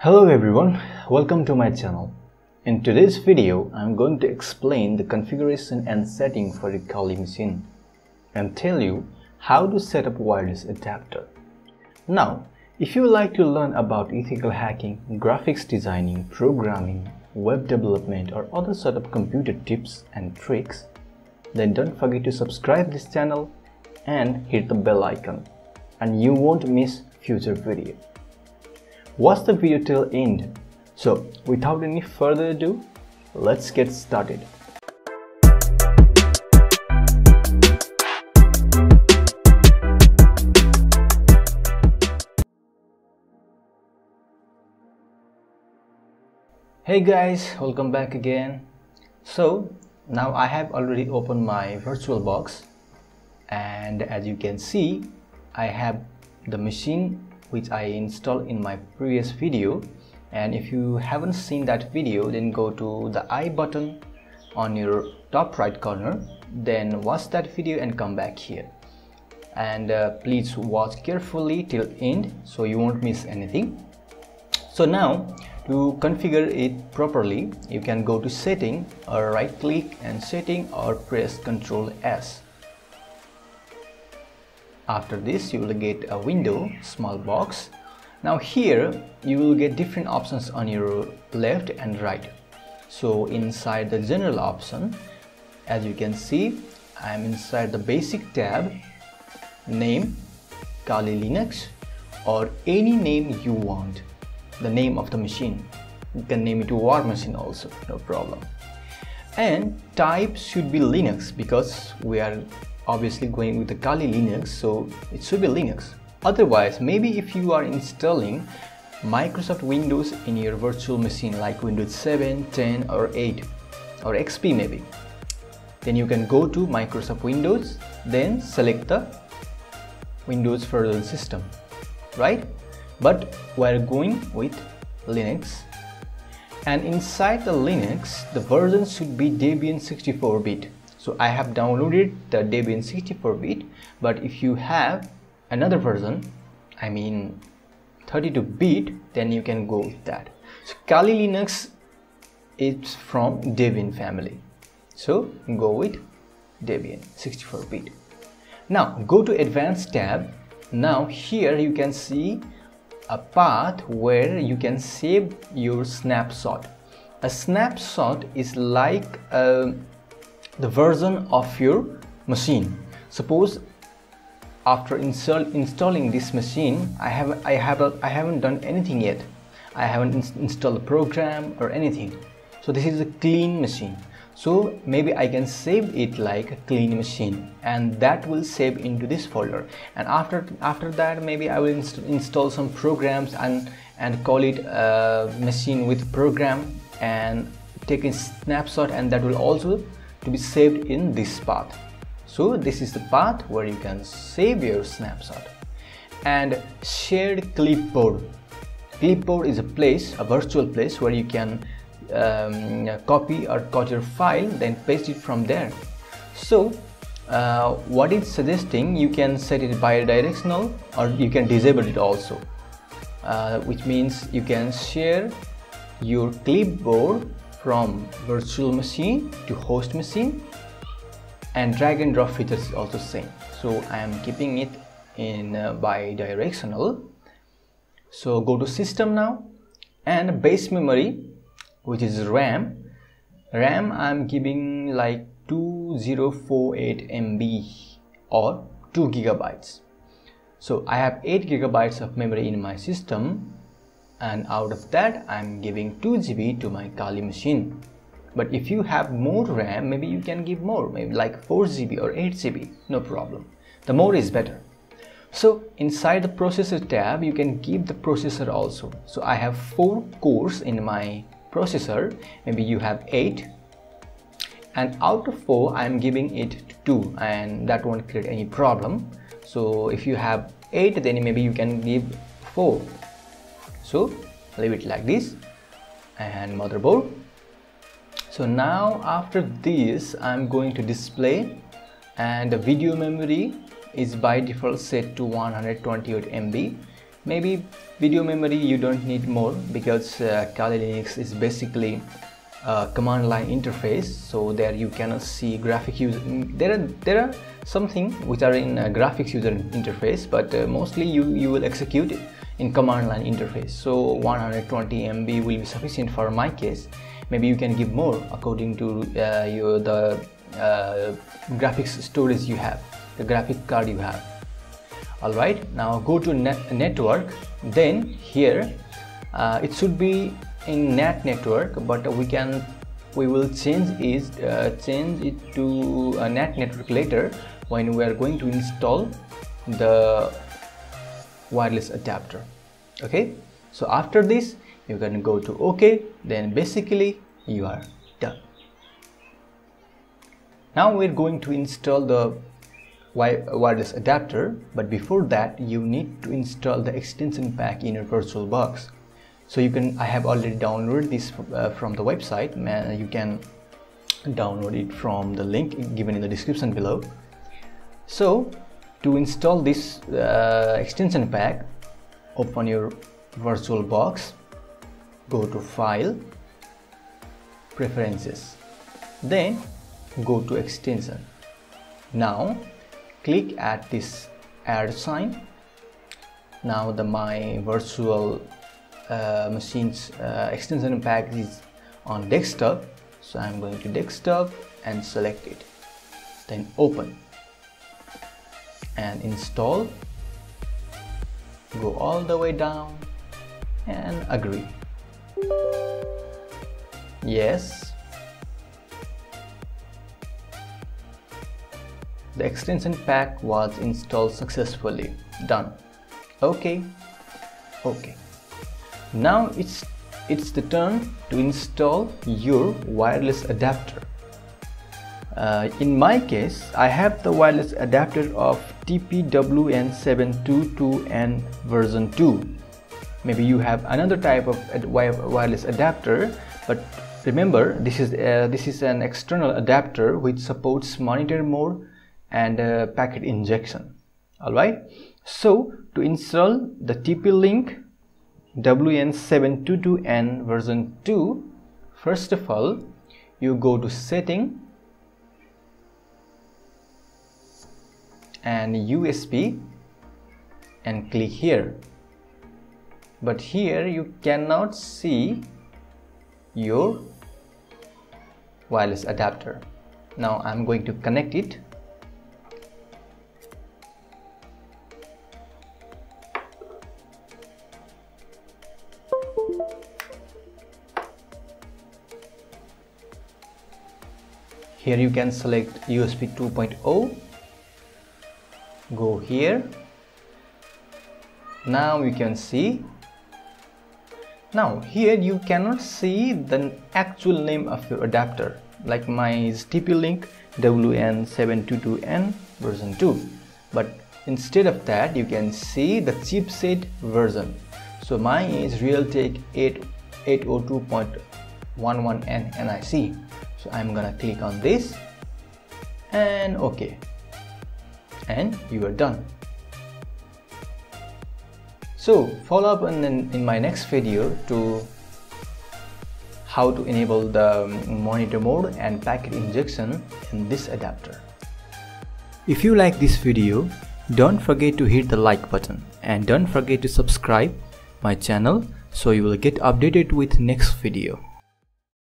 Hello everyone, welcome to my channel. In today's video, I'm going to explain the configuration and setting for a Kali machine and tell you how to set up wireless adapter. Now, if you would like to learn about ethical hacking, graphics designing, programming, web development or other sort of computer tips and tricks, then don't forget to subscribe this channel and hit the bell icon and you won't miss future videos. Watch the video till end. So without any further ado, let's get started. Hey guys, welcome back again. So now I have already opened my Virtual Box, and as you can see, I have the machine which I installed in my previous video, and if you haven't seen that video, then go to the I button on your top right corner, then watch that video and come back here, and please watch carefully till end so you won't miss anything. So now to configure it properly, you can go to setting or right click and setting or press Ctrl S. After this, you will get a window, small box. Now here, you will get different options on your left and right. So inside the general option, as you can see, I am inside the basic tab, name, Kali Linux, or any name you want, the name of the machine. You can name it to War Machine also, no problem. And type should be Linux, because we are obviously going with the Kali Linux, so it should be Linux. Otherwise, maybe if you are installing Microsoft Windows in your virtual machine like Windows 7, 10 or 8 or XP maybe, then you can go to Microsoft Windows, then select the Windows Federal System, right? But we are going with Linux, and inside the Linux, the version should be Debian 64-bit. So I have downloaded the Debian 64-bit, but if you have another version, I mean 32-bit, then you can go with that. So Kali Linux is from Debian family, so go with Debian 64-bit. Now go to Advanced tab. Now here you can see a path where you can save your snapshot. A snapshot is like the version of your machine. Suppose after installing this machine, I haven't done anything yet. I haven't installed a program or anything. So this is a clean machine. So maybe I can save it like a clean machine, and that will save into this folder. And after that, maybe I will install some programs and call it machine with program and take a snapshot, and that will also to be saved in this path. So this is the path where you can save your snapshot. And shared clipboard. Clipboard is a place, a virtual place where you can copy or cut your file, then paste it from there. So what it's suggesting, you can set it bi-directional or you can disable it also, which means you can share your clipboard from virtual machine to host machine, and drag and drop features is also same. So I am keeping it in bi-directional. So go to system now, and base memory, which is RAM. RAM I am giving like 2048 MB or 2 GB. So I have 8 GB of memory in my system, and out of that I'm giving 2 GB to my Kali machine. But if you have more RAM, maybe you can give more, maybe like 4 GB or 8 GB, no problem. The more is better. So inside the processor tab, you can give the processor also. So I have 4 cores in my processor, maybe you have 8, and out of 4 I'm giving it 2, and that won't create any problem. So if you have 8, then maybe you can give 4. So leave it like this, and motherboard. So now after this, I'm going to display, and the video memory is by default set to 128 MB. Maybe video memory you don't need more, because Kali Linux is basically command line interface, so there you cannot see graphic user. There are something which are in graphics user interface, but mostly you will execute it in command line interface. So 120 MB will be sufficient for my case. Maybe you can give more according to the graphics storage you have, the graphic card you have. Alright, now go to network, then here it should be in NAT network, but we will change it to a NAT network later when we are going to install the wireless adapter. Okay, so after this you can go to OK, then basically you are done. Now we're going to install the wireless adapter, but before that you need to install the extension pack in your virtual box. So you can, I have already downloaded this from the website. You can download it from the link given in the description below. So to install this extension pack, open your virtual box, go to file, preferences, then go to extension. Now click at this add sign. Now my virtual machine's extension pack is on desktop, so I'm going to desktop and select it, then open and install, go all the way down and agree, yes. The extension pack was installed successfully. Done. Okay. Okay. Now it's the turn to install your wireless adapter. In my case, I have the wireless adapter of TP-WN722N version 2. Maybe you have another type of wireless adapter, but remember this is an external adapter which supports monitor mode and packet injection. Alright, so to install the TP-Link WN722N version 2, first of all you go to setting and USB and click here, but here you cannot see your wireless adapter. Now I'm going to connect it. Here you can select USB 2.0, go here, now you can see. Now here you cannot see the actual name of your adapter, like mine is TP-Link WN722N version 2, but instead of that you can see the chipset version. So mine is Realtek 802.11N NIC. So I'm gonna click on this and OK, and you are done. So follow up in my next video to how to enable the monitor mode and packet injection in this adapter. If you like this video, don't forget to hit the like button and don't forget to subscribe my channel so you will get updated with next video.